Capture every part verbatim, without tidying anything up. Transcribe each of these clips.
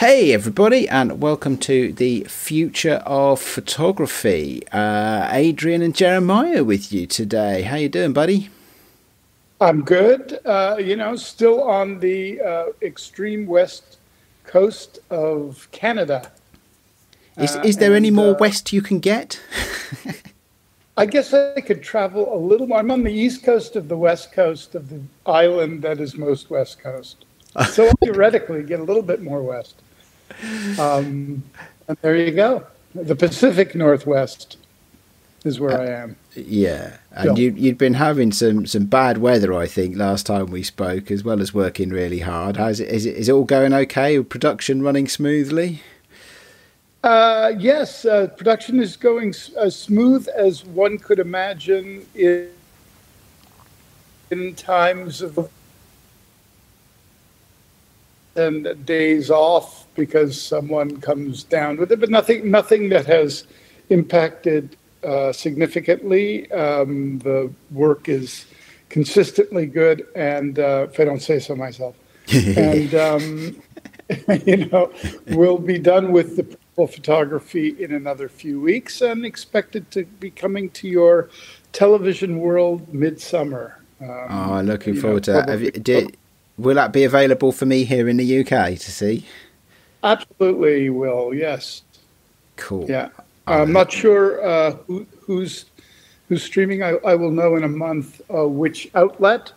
Hey everybody, and welcome to the Future of Photography. Uh, Adrian and Jeremiah with you today. How you doing, buddy? I'm good. Uh, you know, still on the uh, extreme west coast of Canada. Is, uh, is there and, any more uh, west you can get? I guess I could travel a little more. I'm on the east coast of the west coast of the island that is most west coast. So theoretically, get a little bit more west. Um, and there you go. The Pacific Northwest is where uh, I am. Yeah, and you, you'd been having some some bad weather, I think, last time we spoke, as well as working really hard. How's it, is it is it all going okay? Production running smoothly? Uh, yes, uh, production is going as smooth as one could imagine in, in times of and days off because someone comes down with it, but nothing nothing that has impacted uh, significantly. Um, the work is consistently good, and uh, if I don't say so myself, and um, you know, we'll be done with the photography in another few weeks and expected to be coming to your television world midsummer. Um, oh, looking forward know, to that. Have you, did, Will that be available for me here in the U K to see? Absolutely, you will. Yes. Cool. Yeah, I'm um, not sure uh, who, who's who's streaming. I, I will know in a month uh, which outlet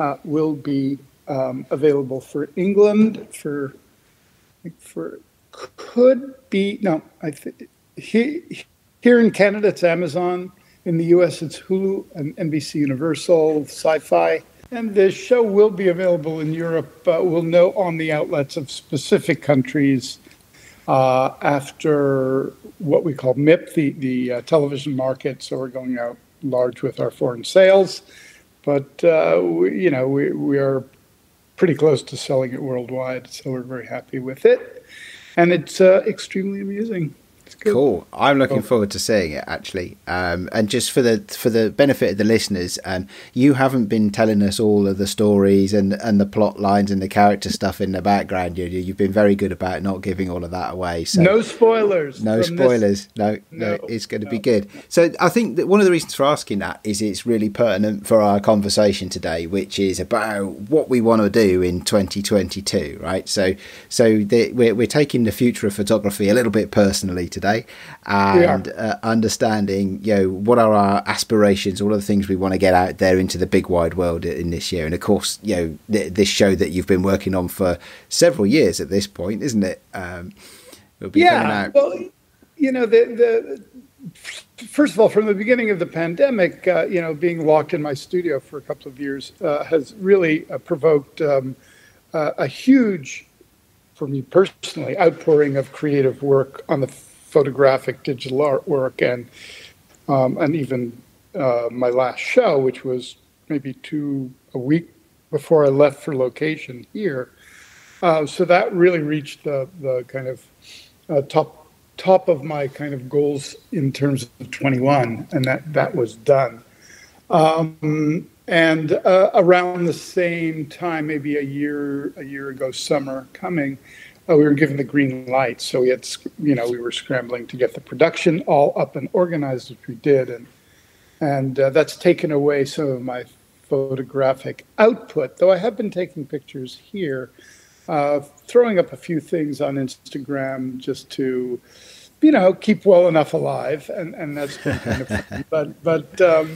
uh, will be um, available for England. For for could be no. I think he, here in Canada it's Amazon. In the U S it's Hulu and N B C Universal Sci-Fi. And the show will be available in Europe. Uh, we'll know on the outlets of specific countries uh, after what we call M I P, the, the uh, television market. So we're going out large with our foreign sales. But, uh, we, you know, we, we are pretty close to selling it worldwide. So we're very happy with it. And it's uh, extremely amusing. Cool. I'm looking forward to seeing it, actually. Um, and just for the for the benefit of the listeners, um, you haven't been telling us all of the stories and, and the plot lines and the character stuff in the background. You, you've been very good about not giving all of that away. So no spoilers. No spoilers. No, no, no, it's going to no. be good. So I think that one of the reasons for asking that is it's really pertinent for our conversation today, which is about what we want to do in twenty twenty-two, right? So, so the, we're, we're taking the future of photography a little bit personally today. And yeah. uh, understanding, you know, what are our aspirations, all of the things we want to get out there into the big wide world in this year. And of course, you know, th this show that you've been working on for several years at this point, isn't it? Um, it'll be yeah. coming out. Well, you know, the, the first of all, from the beginning of the pandemic, uh, you know, being locked in my studio for a couple of years uh, has really uh, provoked um, uh, a huge, for me personally, outpouring of creative work on the photographic digital artwork, and um, and even uh, my last show, which was maybe two a week before I left for location here, uh, so that really reached the the kind of uh, top top of my kind of goals in terms of twenty-one, and that that was done. Um, and uh, around the same time, maybe a year a year ago, summer coming. Uh, we were given the green light, so we had, you know, we were scrambling to get the production all up and organized, which we did, and and uh, that's taken away some of my photographic output. Though I have been taking pictures here, uh, throwing up a few things on Instagram just to, you know, keep well enough alive, and and that's been kind of fun. But but um,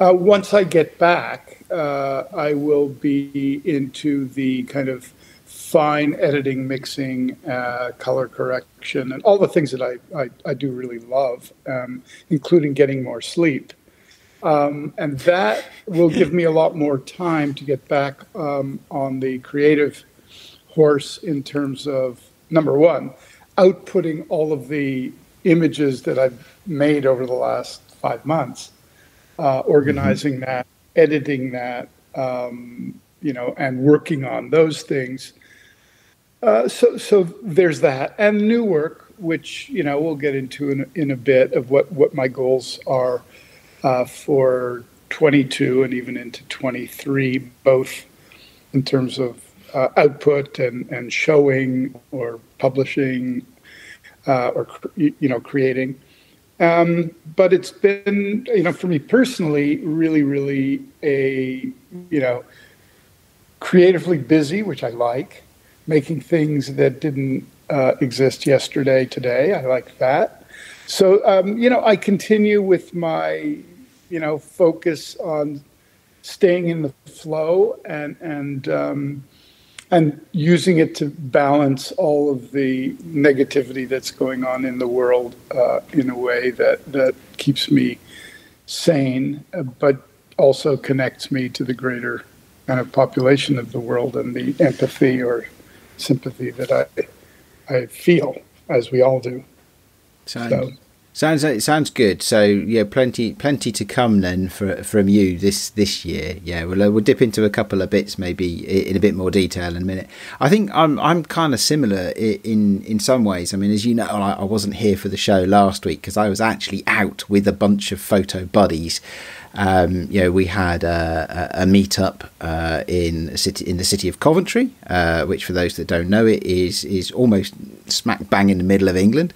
uh, once I get back, uh, I will be into the kind of fine editing, mixing, uh, color correction, and all the things that I, I, I do really love, um, including getting more sleep. Um, and that will give me a lot more time to get back um, on the creative horse in terms of, number one, outputting all of the images that I've made over the last five months, uh, organizing mm-hmm. that, editing that, um, you know, and working on those things. Uh, so, so there's that, and new work, which, you know, we'll get into in, in a bit of what, what my goals are uh, for twenty-two and even into twenty-three, both in terms of uh, output and, and showing or publishing uh, or, you know, creating. Um, but it's been, you know, for me personally, really, really a, you know, creatively busy, which I like, making things that didn't uh, exist yesterday, today. I like that. So, um, you know, I continue with my, you know, focus on staying in the flow and, and, um, and using it to balance all of the negativity that's going on in the world uh, in a way that, that keeps me sane, but also connects me to the greater kind of population of the world and the empathy or sympathy that I I feel, as we all do. Sounds so. sounds sounds good. So yeah, plenty plenty to come then for from you this this year. Yeah, we'll we'll dip into a couple of bits maybe in a bit more detail in a minute. I think I'm I'm kind of similar in in some ways. I mean, as you know, I, I wasn't here for the show last week because I was actually out with a bunch of photo buddies. Um, you know, we had a, a, a meetup uh, in city in the city of Coventry, uh, which, for those that don't know, it is is almost smack bang in the middle of England.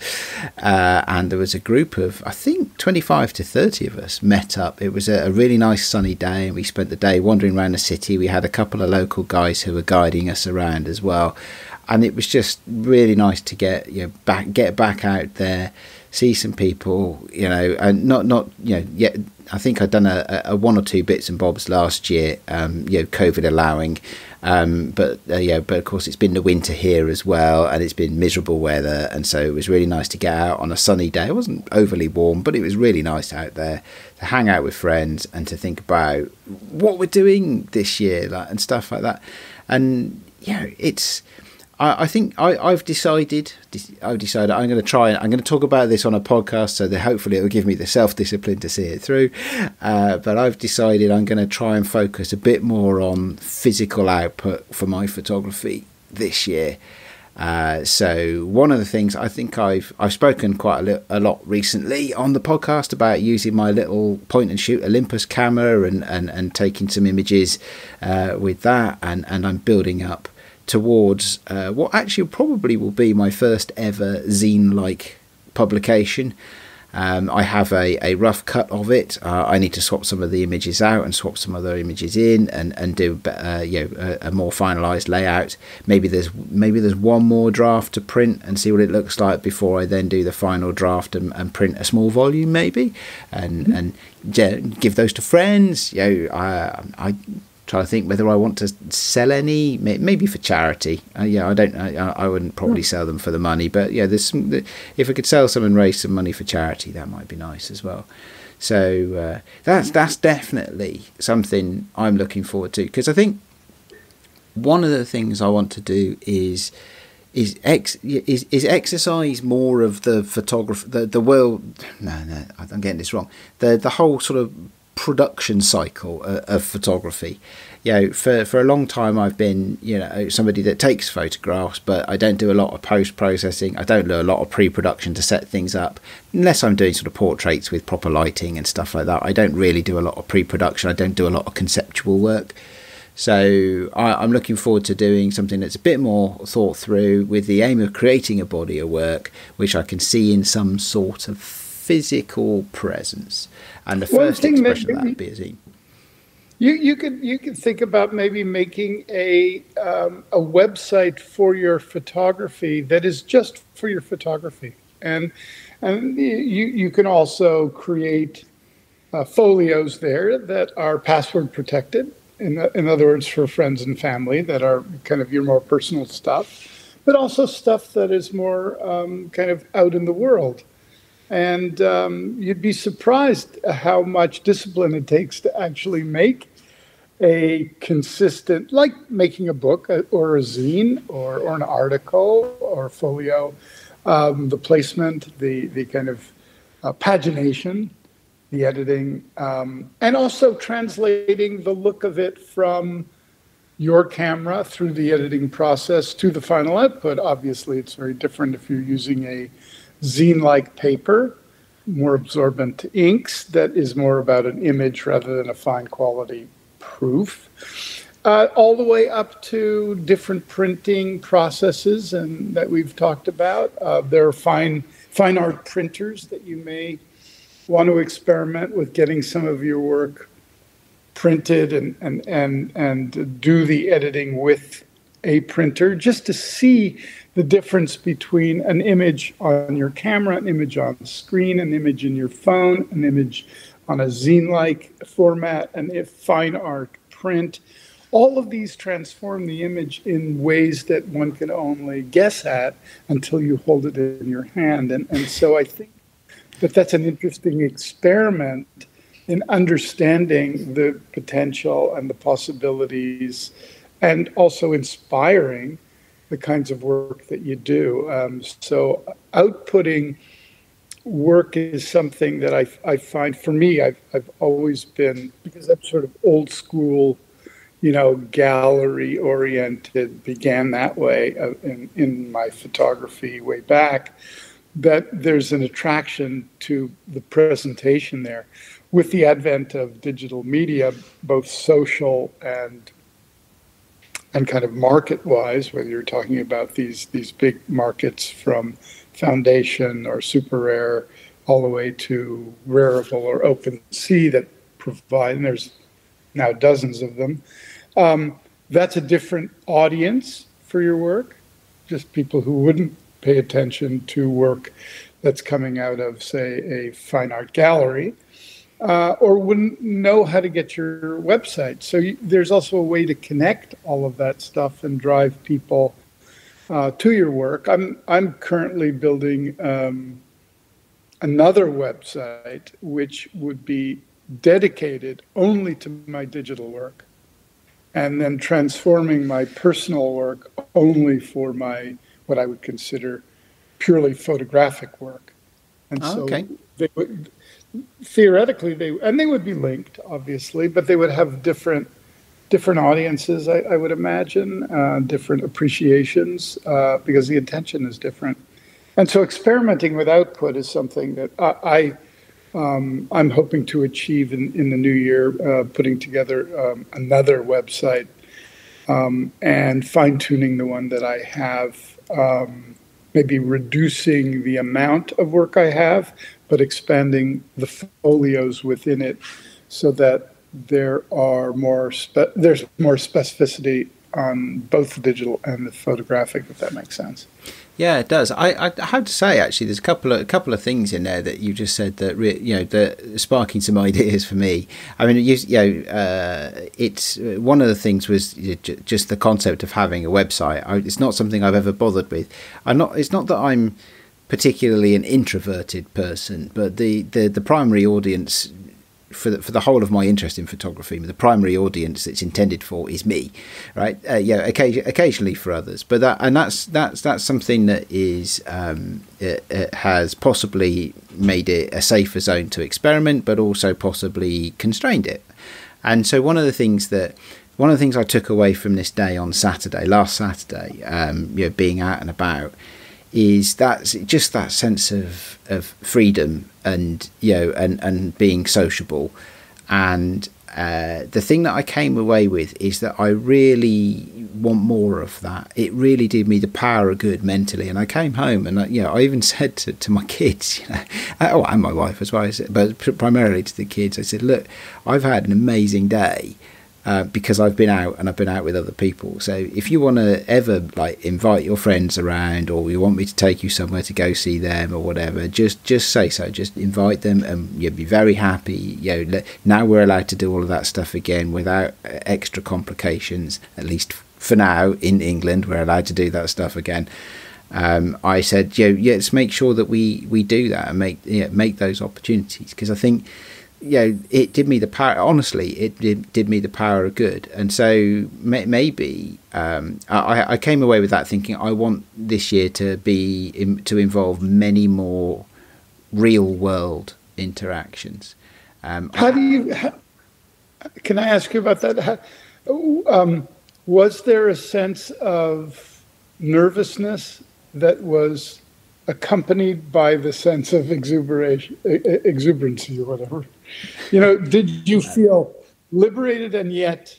Uh, and there was a group of, I think, twenty-five to thirty of us met up. It was a, a really nice sunny day, and we spent the day wandering around the city. We had a couple of local guys who were guiding us around as well, and it was just really nice to get you know back get back out there, see some people, you know, and not not you know yet. I think I'd done a, a one or two bits and bobs last year, um, you know, COVID allowing. Um, but, uh, yeah, but of course, it's been the winter here as well, and it's been miserable weather. And so it was really nice to get out on a sunny day. It wasn't overly warm, but it was really nice out there to hang out with friends and to think about what we're doing this year, like, and stuff like that. And, you know, it's... I think I, I've decided. I've decided I'm going to try and I'm going to talk about this on a podcast, so that hopefully it will give me the self-discipline to see it through. Uh, but I've decided I'm going to try and focus a bit more on physical output for my photography this year. Uh, so one of the things I think I've I've spoken quite a, li a lot recently on the podcast about using my little point and shoot Olympus camera and and and taking some images uh, with that, and and I'm building up towards uh, what actually probably will be my first ever zine-like publication. Um, I have a, a rough cut of it. Uh, I need to swap some of the images out and swap some other images in, and and do uh, you know a, a more finalised layout. Maybe there's maybe there's one more draft to print and see what it looks like before I then do the final draft and, and print a small volume maybe, and mm-hmm. and yeah, give those to friends. You know, I I. I think whether I want to sell any, maybe for charity. Uh, yeah, I don't. I, I wouldn't probably sell them for the money, but yeah, there's some, if I could sell some and raise some money for charity, that might be nice as well. So uh, that's that's definitely something I'm looking forward to, because I think one of the things I want to do is is ex is is exercise more of the photography, the the world. No, no, I'm getting this wrong. The the whole sort of production cycle of photography. You know, for for a long time I've been, you know, somebody that takes photographs, but I don't do a lot of post-processing. I don't do a lot of pre-production to set things up, unless I'm doing sort of portraits with proper lighting and stuff like that. I don't really do a lot of pre-production. I don't do a lot of conceptual work. So I, I'm looking forward to doing something that's a bit more thought through, with the aim of creating a body of work which I can see in some sort of physical presence. And the first expression of that would be a zine. You you could you could think about maybe making a um, a website for your photography that is just for your photography, and and you you can also create uh, folios there that are password protected. In in other words, for friends and family, that are kind of your more personal stuff, but also stuff that is more um, kind of out in the world. And um, you'd be surprised how much discipline it takes to actually make a consistent, like making a book or a zine or, or an article or folio, um, the placement, the, the kind of uh, pagination, the editing, um, and also translating the look of it from your camera through the editing process to the final output. Obviously, it's very different if you're using a zine-like paper, more absorbent to inks, that is more about an image rather than a fine quality proof. Uh, all the way up to different printing processes and that we've talked about. Uh, there are fine fine art printers that you may want to experiment with getting some of your work printed and and and, and do the editing with a printer just to see the difference between an image on your camera, an image on screen, an image in your phone, an image on a zine-like format, and if fine art print. All of these transform the image in ways that one can only guess at until you hold it in your hand. And, and so I think that that's an interesting experiment in understanding the potential and the possibilities and also inspiring the kinds of work that you do. Um, so outputting work is something that I, I find, for me, I've, I've always been, because I'm sort of old school, you know, gallery-oriented, began that way uh, in, in my photography way back, that there's an attraction to the presentation there. With the advent of digital media, both social and and kind of market-wise, whether you're talking about these, these big markets from Foundation or Super Rare all the way to Rarible or OpenSea that provide, and there's now dozens of them, Um, that's a different audience for your work, just people who wouldn't pay attention to work that's coming out of, say, a fine art gallery, uh, or wouldn't know how to get your website. So you, there's also a way to connect all of that stuff and drive people uh, to your work. I'm, I'm currently building um, another website, which would be dedicated only to my digital work, and then transforming my personal work only for my, what I would consider purely photographic work. And so okay. they would, theoretically, they, and they would be linked, obviously, but they would have different, different audiences, I, I would imagine, uh, different appreciations, uh, because the intention is different. And so experimenting with output is something that I, I Um, I'm hoping to achieve in, in the new year, uh, putting together um, another website um, and fine-tuning the one that I have, um, maybe reducing the amount of work I have, but expanding the folios within it so that there are more spe- there's more specificity on both the digital and the photographic, if that makes sense. Yeah, it does. I, I have to say, actually, there's a couple of a couple of things in there that you just said that re, you know, that sparking some ideas for me. I mean, you, you know, uh, it's one of the things was just the concept of having a website. I, it's not something I've ever bothered with. I'm not. It's not that I'm particularly an introverted person, but the the, the primary audience for the, for the whole of my interest in photography, the primary audience it's intended for is me, right? Uh, yeah, occasion, occasionally for others, but that and that's that's that's something that is um, it, it has possibly made it a safer zone to experiment, but also possibly constrained it. And so one of the things that one of the things I took away from this day on Saturday, last Saturday, um, you know, being out and about, is that's just that sense of of freedom and you know and and being sociable. And uh the thing that I came away with is that I really want more of that. It really did me the power of good mentally. And I came home and I, you know I even said to, to my kids, you know oh and my wife as well, but primarily to the kids, I said, look, I've had an amazing day Uh, because I've been out and I've been out with other people. So if you want to ever like invite your friends around, or you want me to take you somewhere to go see them or whatever, just just say so. Just invite them, and you'll be very happy. You know, now we're allowed to do all of that stuff again without extra complications. At least for now, in England, we're allowed to do that stuff again. Um, I said, you know, yeah, let's make sure that we we do that and make you know, make those opportunities, because I think, yeah, you know, it did me the power. Honestly, it did, did me the power of good. And so may, maybe um, I, I came away with that thinking I want this year to be in, to involve many more real world interactions. Um, how do you? How, can I ask you about that? How, um, was there a sense of nervousness that was accompanied by the sense of exuberation, exuberancy, or whatever? You know, did you feel liberated and yet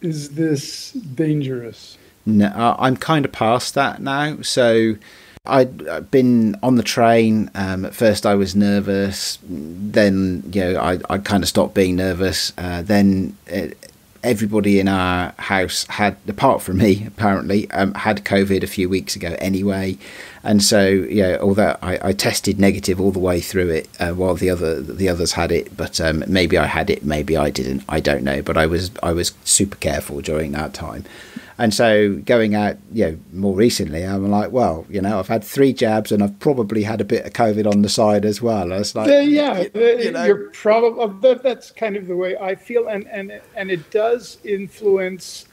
is this dangerous? No, I'm kind of past that now. So I'd been on the train. Um, at first, I was nervous. Then, you know, I, I kind of stopped being nervous. Uh, then it, everybody in our house had, apart from me, apparently, um, had COVID a few weeks ago anyway. And so, yeah, although I, I tested negative all the way through it, uh, while the other the others had it, but um, maybe I had it, maybe I didn't, I don't know. But I was I was super careful during that time. And so going out, you know, more recently, I'm like, well, you know, I've had three jabs and I've probably had a bit of COVID on the side as well. It's like, yeah, yeah, you, you know. You're probably, that's kind of the way I feel. And, and, and it does influence,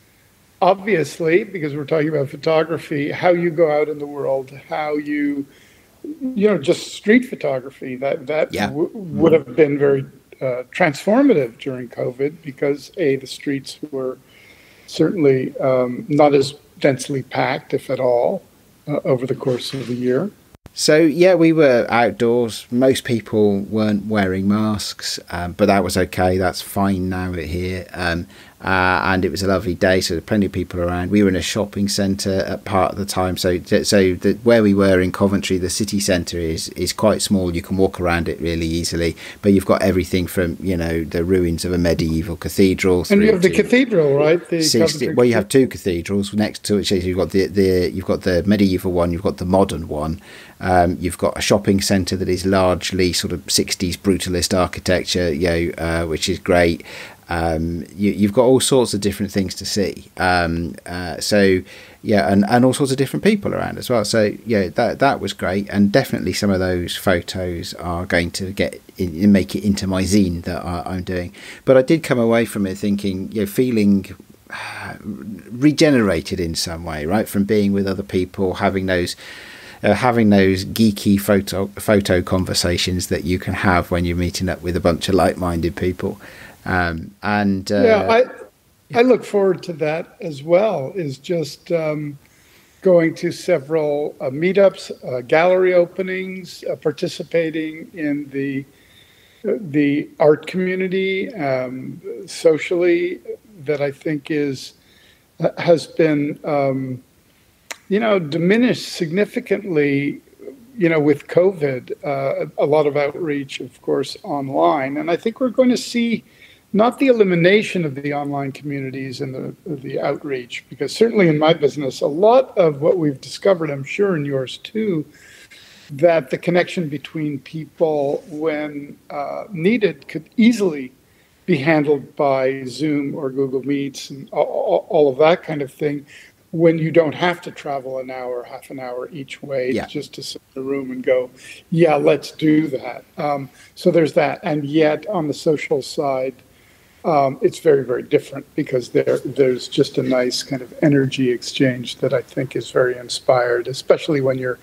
obviously, because we're talking about photography, how you go out in the world, how you, you know, just street photography. That, that yeah. w would have been very uh, transformative during COVID because, A, the streets were certainly um, not as densely packed, if at all, uh, over the course of the year. So, yeah, we were outdoors. Most people weren't wearing masks, um, but that was okay. That's fine now here. Um, uh, and it was a lovely day, so there were plenty of people around. We were in a shopping centre at part of the time. So so the, where we were in Coventry, the city centre is, is quite small. You can walk around it really easily. But you've got everything from, you know, the ruins of a medieval cathedral. And you have the cathedral, right? The sixty, well, you have two cathedrals next to it. So you've got the, the, you've got the medieval one, you've got the modern one. Um, you've got a shopping centre that is largely sort of sixties brutalist architecture, you know, uh, which is great. Um, you, you've got all sorts of different things to see. Um, uh, so, yeah, and, and all sorts of different people around as well. So, yeah, that that was great. And definitely some of those photos are going to get in, make it into my zine that I, I'm doing. But I did come away from it thinking, you know, feeling regenerated in some way, right, from being with other people, having those... Uh, having those geeky photo photo conversations that you can have when you're meeting up with a bunch of like-minded people, um, and uh, yeah, I yeah. I look forward to that as well. Is just um, going to several uh, meetups, uh, gallery openings, uh, participating in the uh, the art community um, socially. That I think is uh, has been. Um, you know, diminished significantly, you know, with COVID, uh, a lot of outreach, of course, online. And I think we're going to see not the elimination of the online communities and the, the outreach, because certainly in my business, a lot of what we've discovered, I'm sure in yours too, that the connection between people when uh, needed could easily be handled by Zoom or Google Meets and all, all of that kind of thing. When you don't have to travel an hour, half an hour each way, yeah. just to sit in the room and go, yeah, let's do that. Um, so there's that. And yet on the social side, um, it's very, very different because there there's just a nice kind of energy exchange that I think is very inspired, especially when you're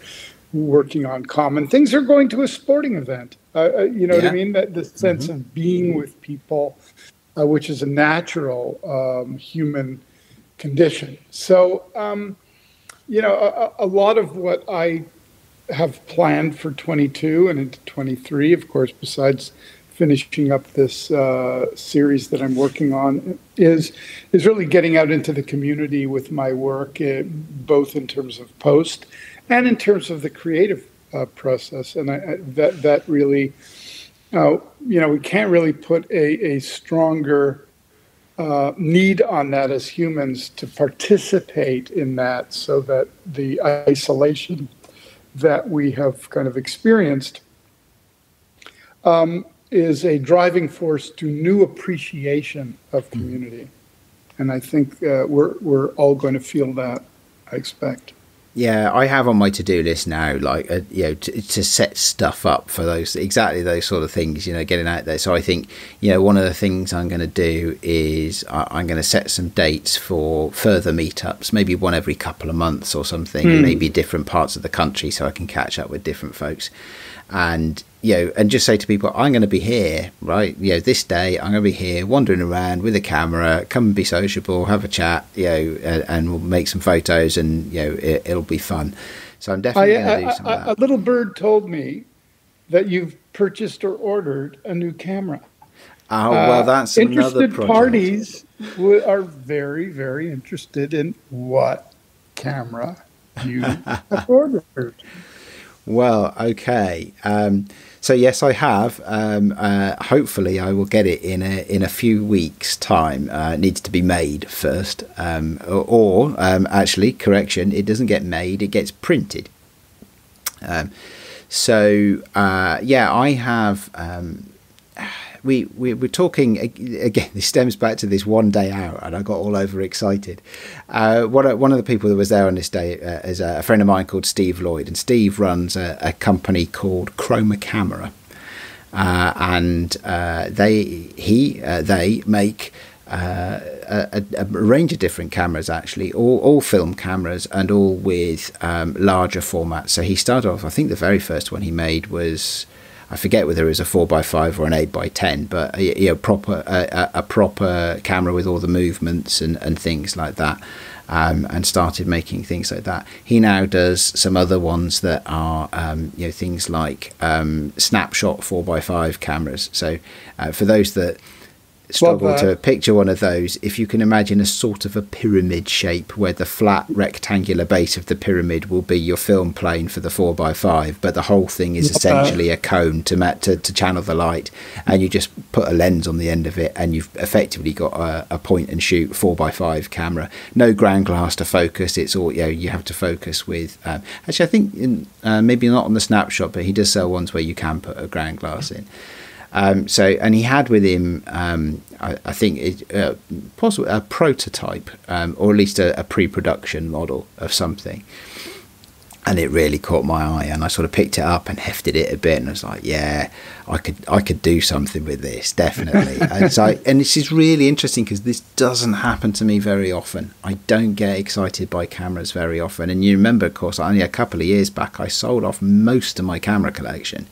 working on common things or going to a sporting event. Uh, you know yeah. what I mean? That the sense mm-hmm. of being with people, uh, which is a natural um, human condition. So, um, you know, a, a lot of what I have planned for twenty-two and into twenty-three, of course, besides finishing up this uh, series that I'm working on, is is really getting out into the community with my work, uh, both in terms of post and in terms of the creative uh, process. And I, I, that that really, uh, you know, we can't really put a, a stronger Uh, need on that as humans to participate in that so that the isolation that we have kind of experienced um, is a driving force to new appreciation of community. And I think uh, we're, we're all going to feel that, I expect. Yeah, I have on my to-do list now, like, uh, you know, to, to set stuff up for those, exactly those sort of things, you know, getting out there. So I think, you know, one of the things I'm going to do is I, I'm going to set some dates for further meetups, maybe one every couple of months or something, mm. maybe different parts of the country so I can catch up with different folks. And, you know, and just say to people, I'm going to be here, right? You know, this day I'm going to be here wandering around with a camera, come and be sociable, have a chat, you know, and, and we'll make some photos and, you know, it, it'll be fun. So I'm definitely I, going to do some I, of that. A little bird told me that you've purchased or ordered a new camera. Oh, well, that's uh, another project. Interested parties are very, very interested in what camera you have ordered. Well, okay. Um, so yes, I have. Um, uh, hopefully, I will get it in a in a few weeks' time. Uh, it needs to be made first, um, or, or um, actually, correction, it doesn't get made; it gets printed. Um, so uh, yeah, I have. Um, we, we we're talking again. This stems back to this one day out, and I got all over excited. Uh, what one of the people that was there on this day uh, is a friend of mine called Steve Lloyd, and Steve runs a, a company called Chroma Camera, uh, and uh, they he uh, they make uh, a, a range of different cameras, actually, all all film cameras, and all with um, larger formats. So he started off. I think the very first one he made was, I forget whether it was a four by five or an eight by ten, but a, you know, proper, a, a proper camera with all the movements and, and things like that, um, and started making things like that. He now does some other ones that are um, you know, things like um, snapshot four by five cameras. So uh, for those that struggle well, uh, to picture one of those, if you can imagine a sort of a pyramid shape where the flat rectangular base of the pyramid will be your film plane for the four by five, but the whole thing is essentially a cone to, ma to to channel the light, and you just put a lens on the end of it and you've effectively got a, a point and shoot four by five camera. No ground glass to focus, it's all, you know, you have to focus with um, actually I think in, uh, maybe not on the snapshot, but he does sell ones where you can put a ground glass in. Um, so, and he had with him, um, I, I think, it, uh, possibly a prototype, um, or at least a, a pre-production model of something. And it really caught my eye, and I sort of picked it up and hefted it a bit, and I was like, "Yeah, I could, I could do something with this, definitely." And so, and this is really interesting because this doesn't happen to me very often. I don't get excited by cameras very often. And you remember, of course, only a couple of years back, I sold off most of my camera collection.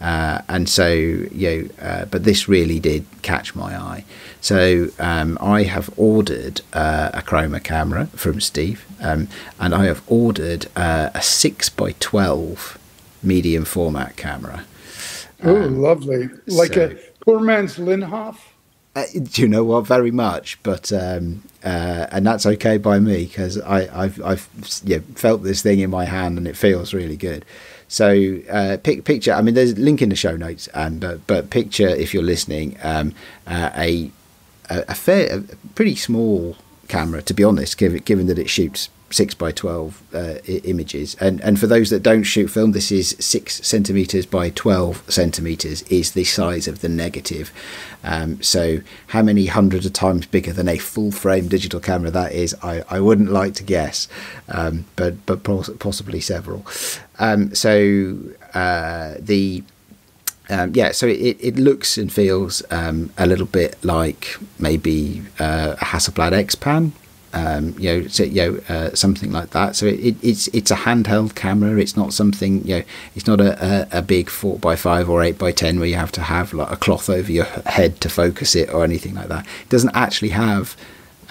Uh, and so, you know, uh, but this really did catch my eye. So um, I have ordered uh, a Chroma camera from Steve, um, and I have ordered uh, a six by twelve medium format camera. Oh, um, lovely. Like so, a poor man's Linhof? Uh, do you know what? Very much. But, um, uh, and that's okay by me, because I've, I've you know, felt this thing in my hand and it feels really good. So uh, pic picture, I mean, there's a link in the show notes, and uh, but picture, if you're listening, um, uh, a, a a fair, a pretty small camera, to be honest, given, given that it shoots six by twelve uh, images. And, and for those that don't shoot film, this is six centimetres by twelve centimetres is the size of the negative. Um, so how many hundreds of times bigger than a full-frame digital camera that is, I, I wouldn't like to guess, um, but, but poss possibly several. Um, so uh, the um, yeah, so it, it looks and feels um, a little bit like maybe uh, a Hasselblad X-Pan, um, you know, so, you know uh, something like that. So it, it's it's a handheld camera. It's not something, you know, it's not a, a, a big four by five or eight by ten where you have to have like a cloth over your head to focus it or anything like that. It doesn't actually have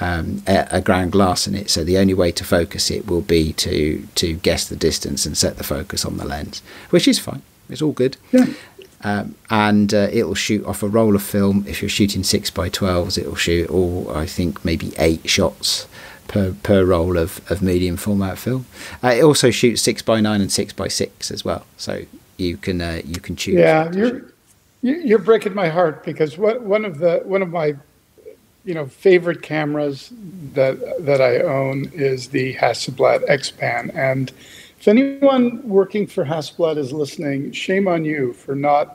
Um, a, a ground glass in it, so the only way to focus it will be to to guess the distance and set the focus on the lens, which is fine. It's all good. Yeah. Um, and uh, it'll shoot off a roll of film. If you're shooting six by twelves, it'll shoot all, I think, maybe eight shots per per roll of, of medium format film. Uh, it also shoots six by nine and six by six as well, so you can uh, you can choose. Yeah, you're you're breaking my heart, because what one of the one of my you know, favorite cameras that that I own is the Hasselblad X-Pan. And if anyone working for Hasselblad is listening, shame on you for not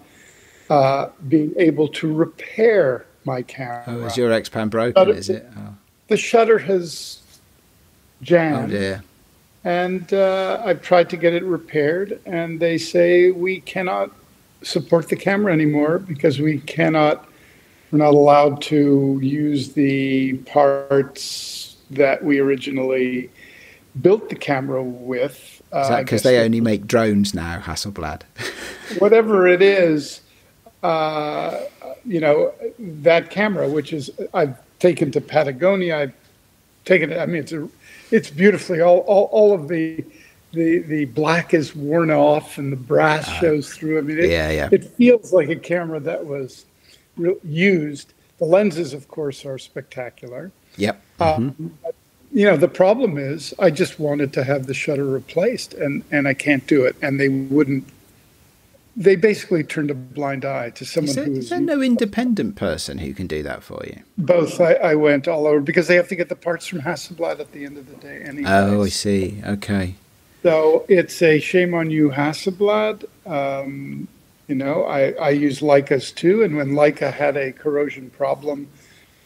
uh, being able to repair my camera. Oh, is your X-Pan broken, shutter, is it? Oh. The shutter has jammed. Oh, dear. And uh, I've tried to get it repaired, and they say we cannot support the camera anymore because we cannot... We're not allowed to use the parts that we originally built the camera with. Uh, is that because they only make drones now, Hasselblad? Whatever it is, uh, you know, that camera, which is I've taken to Patagonia, I've taken it. I mean, it's a, it's beautifully all all all of the the the black is worn off and the brass uh, shows through. I mean, it, yeah, yeah. It feels like a camera that was used. The lenses, of course, are spectacular. Yep. Mm-hmm. Uh, but, you know, the problem is I just wanted to have the shutter replaced, and, and I can't do it. And they wouldn't. They basically turned a blind eye to someone who is... Is there no independent person who can do that for you? Both. I, I went all over because they have to get the parts from Hasselblad at the end of the day anyways. Oh, I see. Okay. So it's a shame on you, Hasselblad. Um, you know, I, I use Leicas too, and when Leica had a corrosion problem,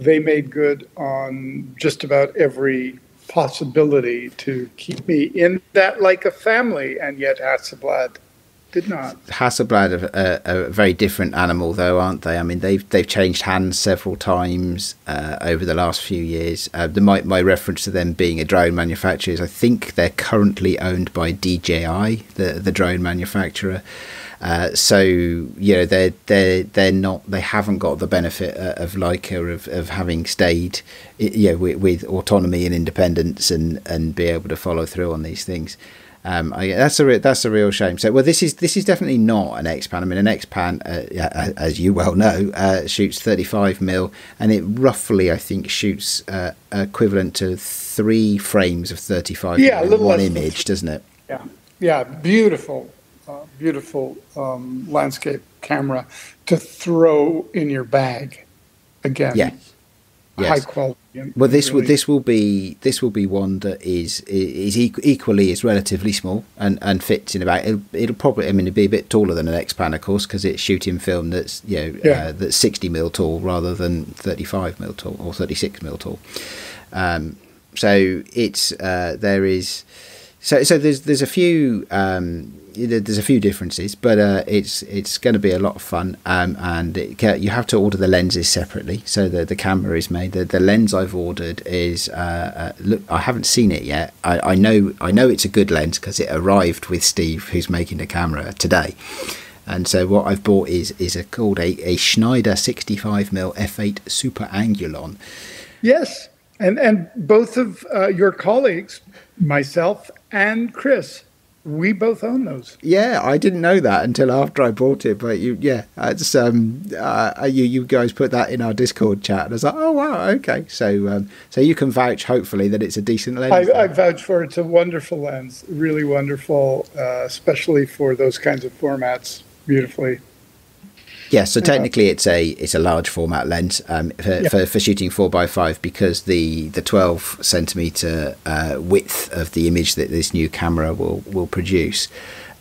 they made good on just about every possibility to keep me in that Leica family, and yet Hasselblad... did not. Hasselblad are, uh, are a very different animal, though, aren't they? I mean, they've they've changed hands several times uh, over the last few years. Uh, the, my my reference to them being a drone manufacturer is I think they're currently owned by D J I, the the drone manufacturer. Uh, so you know they're they they're not they haven't got the benefit of Leica of of having stayed, you know, with, with autonomy and independence and and be able to follow through on these things. Um, I, that's a that's a real shame. So, well, this is this is definitely not an X-Pan. I mean, an X-Pan, uh, as you well know, uh, shoots thirty-five mil, and it roughly, I think, shoots uh, equivalent to three frames of thirty-five. Yeah, a little one less image, doesn't it? Yeah, yeah, beautiful, uh, beautiful um, landscape camera to throw in your bag again. Yeah. Yes. High quality. Well, this really will this will be this will be one that is is equally is relatively small and and fits in about it'll, it'll probably I mean it'll be a bit taller than an X-Pan, of course, because it's shooting film that's you know yeah. uh, that's sixty mil tall rather than thirty-five mil tall or thirty-six mil tall. Um, so it's uh, there is so so there's there's a few um, there's a few differences, but uh, it's it's going to be a lot of fun, um, and it, you have to order the lenses separately. So the the camera is made. The, the lens I've ordered is uh, uh, look, I haven't seen it yet. I, I know I know it's a good lens because it arrived with Steve, who's making the camera today. And so what I've bought is is a, called a a Schneider sixty-five mil f eight Super Angulon. Yes, and and both of uh, your colleagues, myself and Chris, we both own those. Yeah, I didn't know that until after I bought it. But you, yeah, it's um, uh, you you guys put that in our Discord chat, and I was like, oh wow, okay. So um, so you can vouch, hopefully, that it's a decent lens. I, I vouch for it. It's a wonderful lens, really wonderful, uh, especially for those kinds of formats. Beautifully. Yeah, so technically it's a it's a large format lens um, for, yeah. for for shooting four by five because the the twelve centimeter uh, width of the image that this new camera will will produce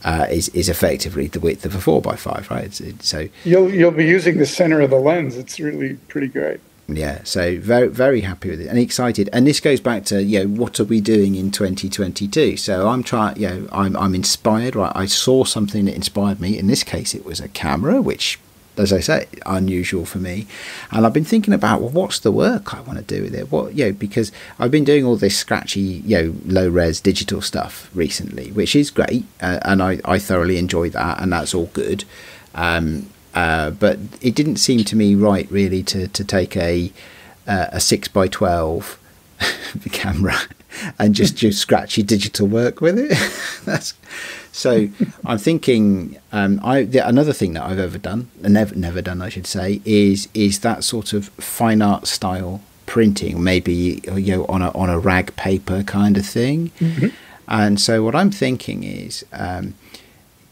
uh, is is effectively the width of a four by five, right? It's, it, so you'll you'll be using the center of the lens. It's really pretty great. Yeah, so very very happy with it and excited. And this goes back to you know what are we doing in twenty twenty-two? So I'm trying you know I'm I'm inspired. Right, I saw something that inspired me. In this case, it was a camera, which, as I say, unusual for me, and I've been thinking about, well, what's the work I want to do with it? What you know, because I've been doing all this scratchy, you know, low res digital stuff recently, which is great, uh, and I I thoroughly enjoy that, and that's all good. Um, uh, but it didn't seem to me right, really, to to take a uh, a six by twelve camera and just do scratchy digital work with it. That's so I'm thinking um I the, another thing that I've ever done never never done I should say is is that sort of fine art style printing, maybe you know on a on a rag paper kind of thing. Mm-hmm. And so what I'm thinking is um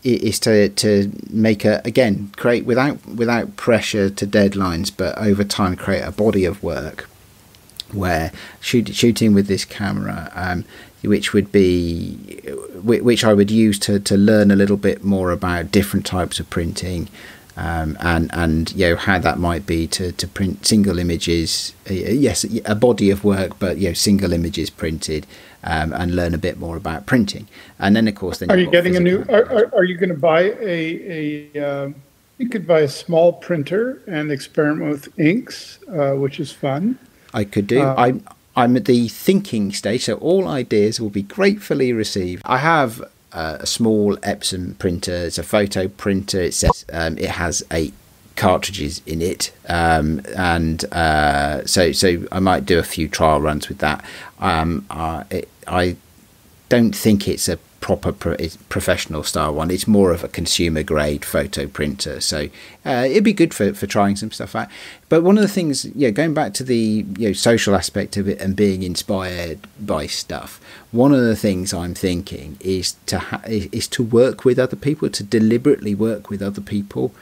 is to to make a again create without without pressure to deadlines, but over time create a body of work where shoot, shooting with this camera um which would be which I would use to to learn a little bit more about different types of printing, um and and you know how that might be to to print single images, uh, yes a body of work, but you know single images printed, um and learn a bit more about printing. And then of course then are you getting a new are, are, are you going to buy a a um you could buy a small printer and experiment with inks, uh which is fun. I could do um, i I'm at the thinking stage, so all ideas will be gratefully received. I have uh, a small Epson printer. It's a photo printer. It says um, it has eight cartridges in it, um, and uh, so so I might do a few trial runs with that. Um, uh, it, I don't think it's a proper pro professional style one. It's more of a consumer grade photo printer, so uh, it'd be good for, for trying some stuff out. But one of the things, yeah, going back to the you know social aspect of it and being inspired by stuff, one of the things I'm thinking is to ha is to work with other people, to deliberately work with other people.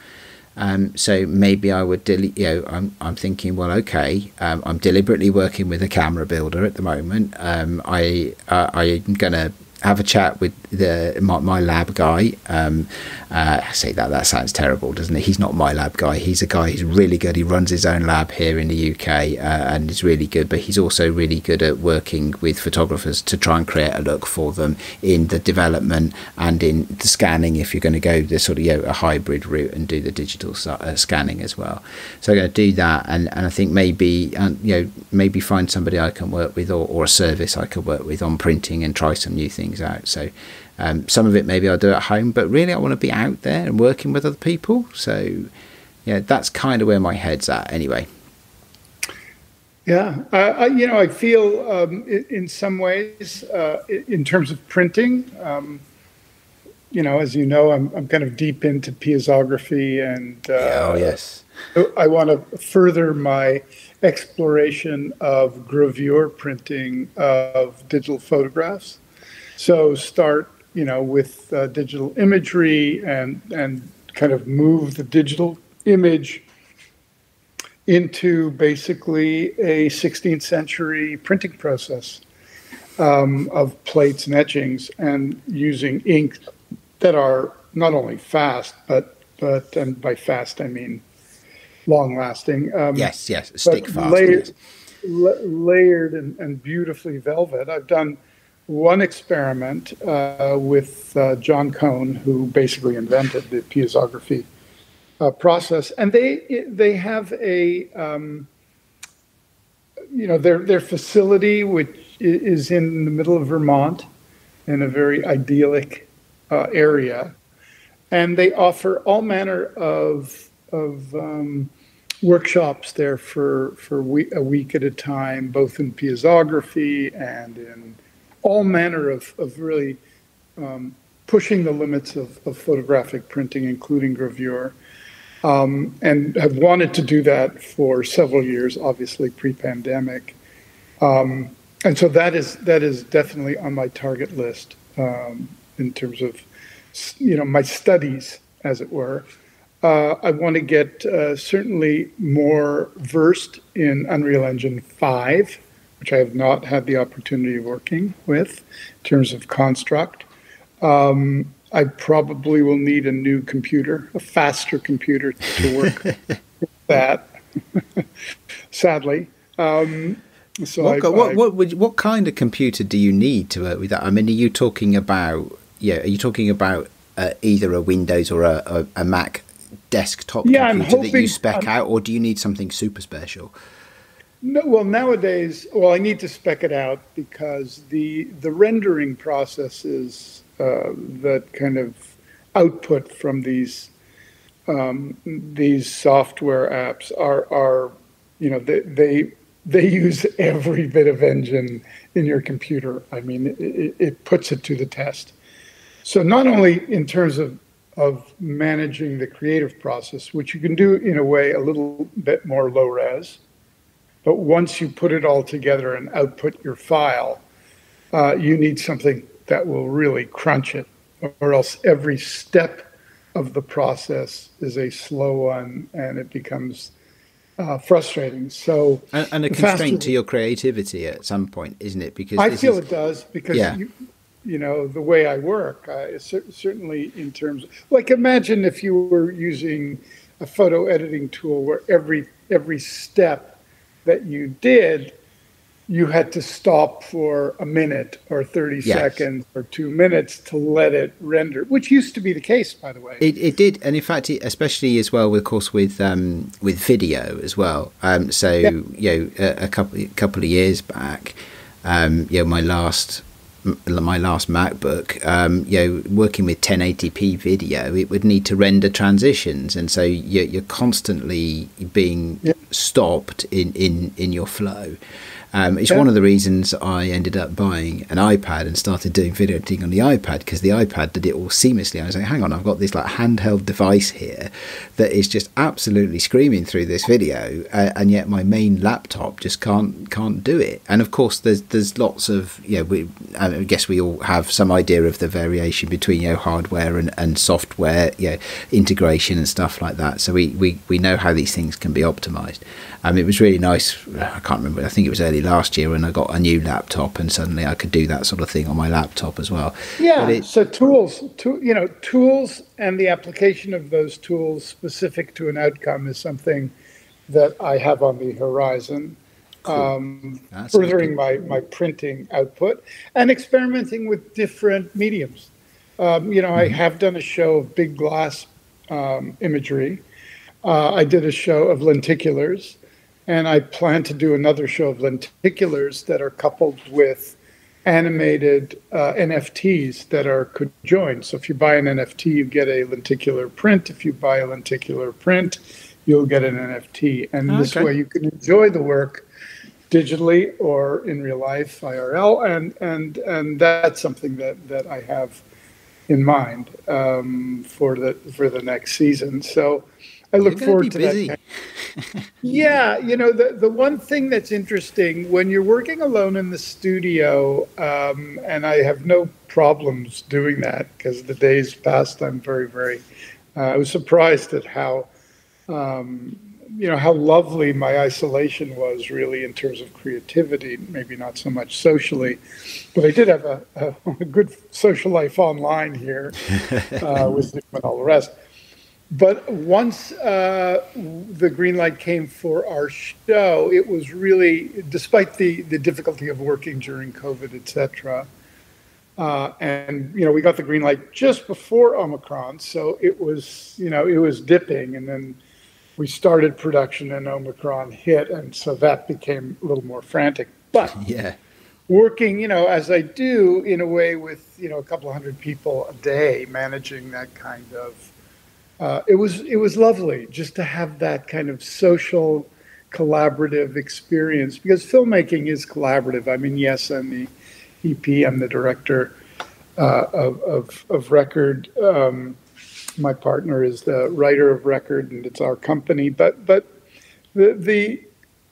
Um, so maybe I would, you know, I'm, I'm thinking, well, okay, um, I'm deliberately working with a camera builder at the moment. Um, I, uh, I'm going to have a chat with the, my, my lab guy. Um, uh, I say that, that sounds terrible, doesn't it? He's not my lab guy. He's a guy who's really good. He runs his own lab here in the U K, uh, and is really good, but he's also really good at working with photographers to try and create a look for them in the development and in the scanning. If you're going to go the sort of, you know, a hybrid route and do the digital uh, scanning as well. So I'm going to do that. And, and I think maybe, um, you know, maybe find somebody I can work with, or, or a service I could work with on printing and try some new things out. So um, some of it maybe I'll do at home, but really I want to be out there and working with other people. So yeah, that's kind of where my head's at anyway. Yeah, uh, I, you know, I feel um, in, in some ways uh, in terms of printing, um, you know, as you know, I'm, I'm kind of deep into piezography, and uh, oh, yes. I want to further my exploration of gravure printing of digital photographs. So start, you know, with uh, digital imagery, and and kind of move the digital image into basically a sixteenth century printing process um, of plates and etchings, and using inks that are not only fast, but but and by fast I mean long-lasting. Um, yes, yes, stick fast. Layered, la layered and, and beautifully velvet. I've done one experiment uh, with uh, John Cohn, who basically invented the piezography uh, process, and they they have a um, you know their their facility, which is in the middle of Vermont, in a very idyllic uh, area, and they offer all manner of of um, workshops there for for we a week at a time, both in piezography and in all manner of, of really um, pushing the limits of, of photographic printing, including gravure, um, and have wanted to do that for several years, obviously pre-pandemic. Um, and so that is that is definitely on my target list um, in terms of, you know, my studies, as it were. Uh, I want to get uh, certainly more versed in Unreal Engine five. Which I have not had the opportunity of working with in terms of construct. Um, I probably will need a new computer, a faster computer to work with that, sadly. Um, so what, I, what, I, what, would, what kind of computer do you need to work with that? I mean, are you talking about, yeah, are you talking about uh, either a Windows or a, a, a Mac desktop yeah, computer I'm hoping, that you spec I'm, out, or do you need something super special? No, well, nowadays, well, I need to spec it out because the the rendering processes uh, that kind of output from these um, these software apps are are you know they they they use every bit of engine in your computer. I mean, it, it puts it to the test. So not only in terms of of managing the creative process, which you can do in a way a little bit more low res. But once you put it all together and output your file, uh, you need something that will really crunch it, or else every step of the process is a slow one, and it becomes uh, frustrating. So, and, and a constraint to your creativity at some point, isn't it? Because I feel is, it does, because yeah. you, you know the way I work, I, certainly in terms of, like, imagine if you were using a photo editing tool where every every step that you did, you had to stop for a minute or thirty yes. seconds or two minutes to let it render, which used to be the case, by the way. It, it did, and in fact, it, especially as well, of course, with um, with video as well. Um, so yeah. you know, a, a couple a couple of years back, um, you know, my last. my last MacBook, um, you know, working with ten eighty p video, it would need to render transitions. And so you're, you're constantly being yep. stopped in, in, in your flow. Um, it's yeah. one of the reasons I ended up buying an iPad and started doing video editing on the iPad, because the iPad did it all seamlessly. I was like, hang on, I've got this like handheld device here that is just absolutely screaming through this video, uh, and yet my main laptop just can't can't do it. And of course, there's there's lots of, you know, we, I guess we all have some idea of the variation between, you know, hardware and, and software, you know, integration and stuff like that. So we, we, we know how these things can be optimized. Um, it was really nice. I can't remember. I think it was early last year when I got a new laptop, and suddenly I could do that sort of thing on my laptop as well. Yeah. It, so tools, to, you know, tools and the application of those tools specific to an outcome is something that I have on the horizon. Cool. Um, furthering my, my printing output and experimenting with different mediums. Um, you know, mm-hmm. I have done a show of big glass um, imagery. Uh, I did a show of lenticulars, and I plan to do another show of lenticulars that are coupled with animated uh, N F Ts that are conjoined. So if you buy an N F T, you get a lenticular print. If you buy a lenticular print, you'll get an N F T. And okay. this way you can enjoy the work digitally or in real life, I R L. And, and, and that's something that, that I have in mind um, for the for the next season. So I look forward to busy. that. Yeah, you know, the, the one thing that's interesting, when you're working alone in the studio, um, and I have no problems doing that because the days passed, I'm very, very, uh, I was surprised at how, um, you know, how lovely my isolation was really in terms of creativity, maybe not so much socially, but I did have a, a, a good social life online here uh, with Zoom and all the rest. But once uh, the green light came for our show, it was really, despite the, the difficulty of working during COVID, et cetera, uh, and, you know, we got the green light just before Omicron. So it was, you know, it was dipping. And then we started production and Omicron hit. And so that became a little more frantic. But yeah. working, you know, as I do in a way with, you know, a couple hundred people a day, managing that kind of, Uh, it was it was lovely just to have that kind of social, collaborative experience, because filmmaking is collaborative. I mean, yes, I'm the E P, I'm the director uh, of, of of record. Um, my partner is the writer of record, and it's our company. But but the the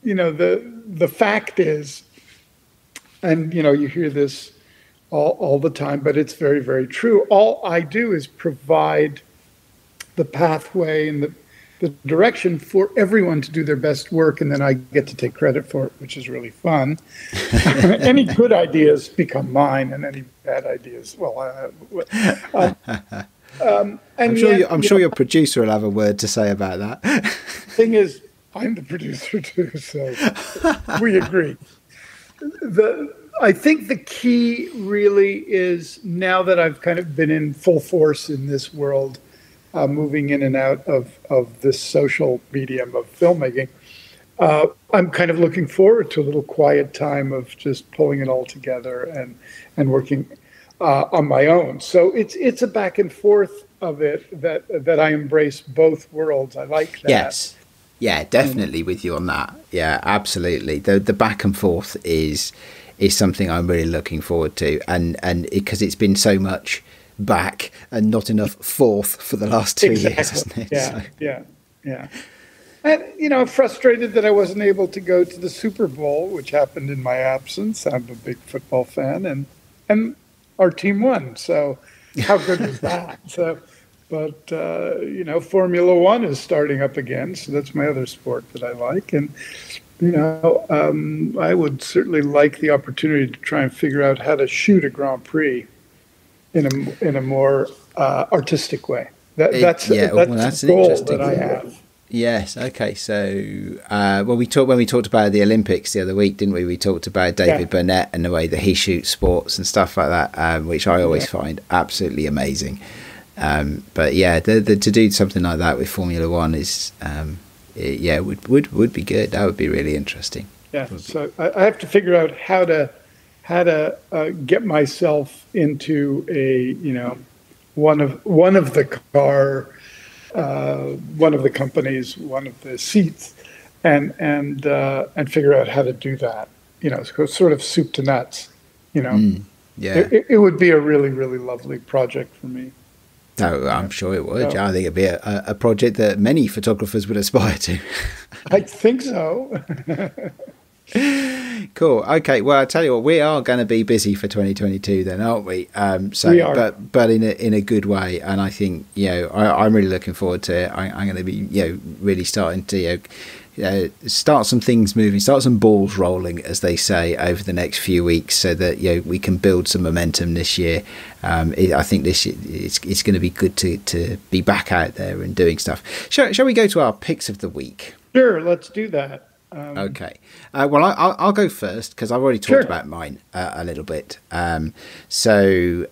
you know the the fact is, and you know you hear this all all the time, but it's very very true. All I do is provide the pathway and the, the direction for everyone to do their best work, and then I get to take credit for it, which is really fun. Any good ideas become mine, and any bad ideas, well, uh, uh, um, and I'm sure, yet, you, I'm you sure know, your producer will have a word to say about that. Thing is, I'm the producer too, so we agree. The, I think the key really is, now that I've kind of been in full force in this world, Uh, moving in and out of, of this social medium of filmmaking, uh, I'm kind of looking forward to a little quiet time of just pulling it all together and and working uh, on my own. So it's it's a back and forth of it that that I embrace both worlds. I like that. Yes, yeah, definitely with you on that. Yeah, absolutely. The the back and forth is is something I'm really looking forward to, and and because it, it's been so much back and not enough forth for the last two exactly. years, isn't it? Yeah, so. yeah, yeah. And, you know, I'm frustrated that I wasn't able to go to the Super Bowl, which happened in my absence. I'm a big football fan, and and our team won. So how good was that? So, but, uh, you know, Formula One is starting up again. So that's my other sport that I like. And, you know, um, I would certainly like the opportunity to try and figure out how to shoot a Grand Prix in a in a more uh, artistic way. That, that's it, yeah, that's, well, that's the goal interesting that I have. Yes. Okay. So, uh, well, we talked when we talked about the Olympics the other week, didn't we? We talked about David yeah. Burnett and the way that he shoots sports and stuff like that, um, which I always yeah. find absolutely amazing. Um, but yeah, the, the, to do something like that with Formula One is, um, it, yeah, would would would be good. That would be really interesting. Yeah. So I have to figure out how to. How to uh, get myself into a, you know, one of one of the car, uh, one of the companies, one of the seats, and and uh, and figure out how to do that. you know, sort of soup to nuts, you know. Mm, yeah. It, it would be a really, really lovely project for me. Oh, I'm sure it would. So, I think it'd be a, a project that many photographers would aspire to. I think so. Cool. Okay. Well, I tell you what, we are going to be busy for twenty twenty-two, then, aren't we? Um, so, we are. but but in a in a good way. And I think, you know, I, I'm really looking forward to it. I, I'm going to be, you know, really starting to, you know, Uh, start some things moving, start some balls rolling, as they say, over the next few weeks, so that, you know, we can build some momentum this year. Um, it, I think this it's it's going to be good to to be back out there and doing stuff. Shall, shall we go to our picks of the week? Sure, let's do that. Um, okay. Uh, well, I, I'll, I'll go first because I've already talked sure. about mine uh, a little bit. Um, so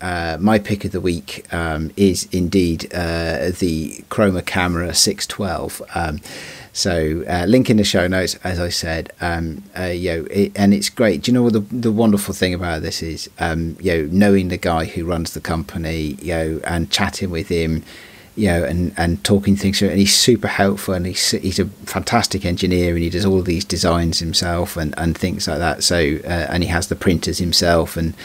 uh, my pick of the week um, is indeed uh, the Chroma Camera six twelve. Um, so uh, link in the show notes, as I said. Um, uh, you know, it, and it's great. Do you know what the, the wonderful thing about this is? Um, you know, knowing the guy who runs the company, you know, and chatting with him, you know, and and talking things through, and he's super helpful, and he's he's a fantastic engineer, and he does all of these designs himself and and things like that. So uh, and he has the printers himself, and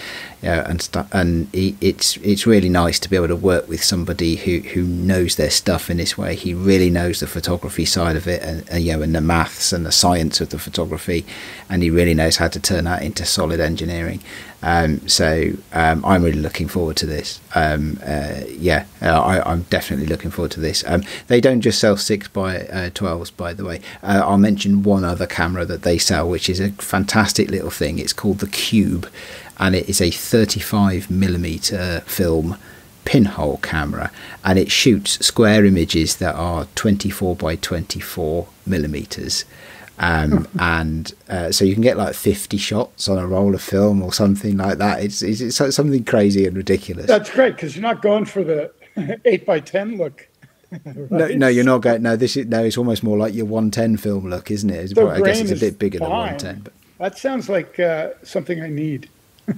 you know, and stuff, and he, it's it's really nice to be able to work with somebody who who knows their stuff in this way. He really knows the photography side of it, and, and you know, and the maths and the science of the photography, and he really knows how to turn that into solid engineering. Um, so um, I'm really looking forward to this. Um, uh, yeah, I, I'm definitely looking forward to this. Um, they don't just sell six by twelves, by the way. Uh, I'll mention one other camera that they sell, which is a fantastic little thing. It's called the Cube, and it is a thirty-five millimeter film pinhole camera, and it shoots square images that are twenty-four by twenty-four millimeters. Um, and uh, so you can get like fifty shots on a roll of film or something like that. It's it's, it's something crazy and ridiculous. That's great, because you're not going for the eight by ten look. Right? No, no, you're not going. No, this is no. It's almost more like your one ten film look, isn't it? It's, the I guess it's a bit bigger fine. than one ten. But that sounds like uh, something I need.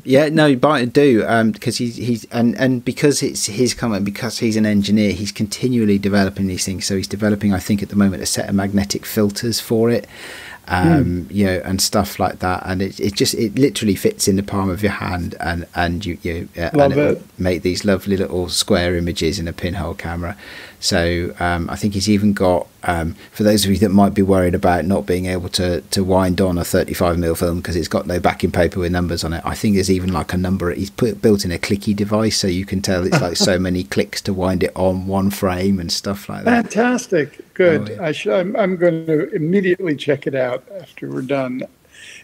Yeah, no, but do um because he's he's and and because it's his comment, because he's an engineer, he's continually developing these things. So he's developing, I think, at the moment, a set of magnetic filters for it, um mm. you know, and stuff like that. And it it just it literally fits in the palm of your hand, and and you you uh, and it make these lovely little square images in a pinhole camera. So um I think he's even got, um for those of you that might be worried about not being able to to wind on a thirty-five millimeter film because it's got no backing paper with numbers on it, I think there's even like a number. He's put built in a clicky device, so you can tell it's like so many clicks to wind it on one frame and stuff like that. Fantastic. Good. Oh, yeah. I sh- I'm, I'm going to immediately check it out after we're done.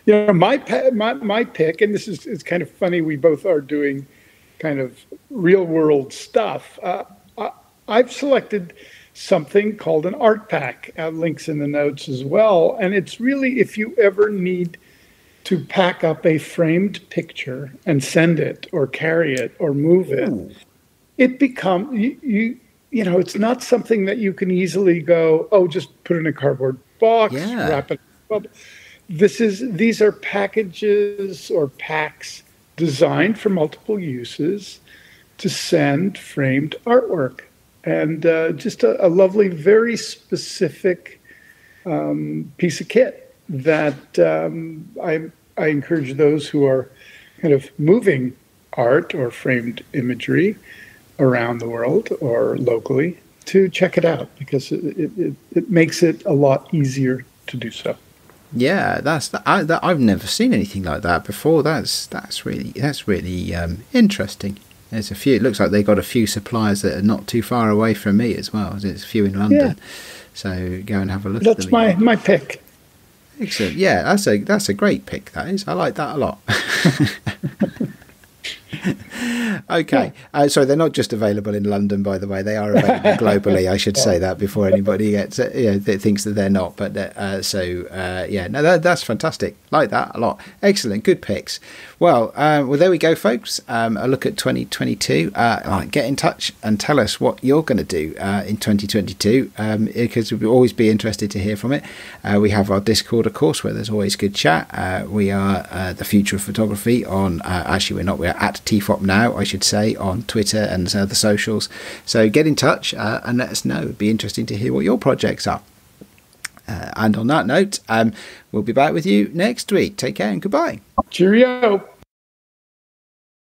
You know, my pe- my, my pick, and this is, it's kind of funny, we both are doing kind of real world stuff. uh, I, I've selected something called an art pack. Uh, links in the notes as well. And it's really, if you ever need to pack up a framed picture and send it or carry it or move it, Ooh. it becomes, you, you you know, it's not something that you can easily go, oh, just put it in a cardboard box, yeah. wrap it up. This is, these are packages or packs designed for multiple uses to send framed artwork. And uh, just a, a lovely, very specific um, piece of kit that um, I, I encourage those who are kind of moving art or framed imagery around the world or locally to check it out, because it, it, it makes it a lot easier to do so. Yeah, that's the, I, that. I've never seen anything like that before. That's that's really that's really um, interesting. There's a few. It looks like they got a few suppliers that are not too far away from me as well. There's a few in London, yeah. So go and have a look. That's at them. my my pick. Excellent. Yeah, that's a that's a great pick. That is. I like that a lot. Okay. Yeah. Uh, so they're not just available in London, by the way. They are available globally. I should say that before anybody gets uh, you know, that thinks that they're not. But uh, so uh, yeah, no, that, that's fantastic. Like that a lot. Excellent, good picks. Well, um, well, there we go, folks. Um, a look at twenty twenty-two. Uh, get in touch and tell us what you're going to do uh, in twenty twenty-two, um, because we'll always be interested to hear from it. Uh, we have our Discord, of course, where there's always good chat. Uh, we are uh, the Future of Photography on. Uh, actually, we're not. We're at T F O P now, I should say, on Twitter and other socials. So get in touch uh, and let us know. It'd be interesting to hear what your projects are. Uh, and on that note, um, we'll be back with you next week. Take care and goodbye. Cheerio.